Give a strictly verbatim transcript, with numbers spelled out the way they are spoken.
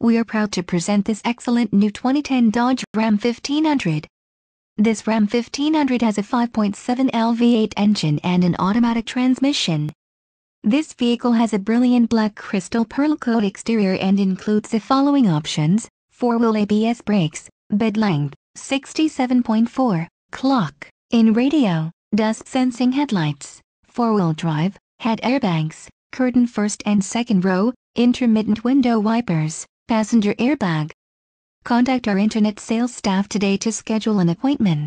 We are proud to present this excellent new twenty ten Dodge Ram fifteen hundred. This Ram fifteen hundred has a five point seven liter V eight engine and an automatic transmission. This vehicle has a brilliant black crystal pearlcoat exterior and includes the following options: four-wheel A B S brakes, bed length sixty-seven point four centimeters, in radio, dusk-sensing headlights, four-wheel drive, head airbags, curtain first and second row, intermittent window wipers, passenger airbag. Contact our internet sales staff today to schedule an appointment.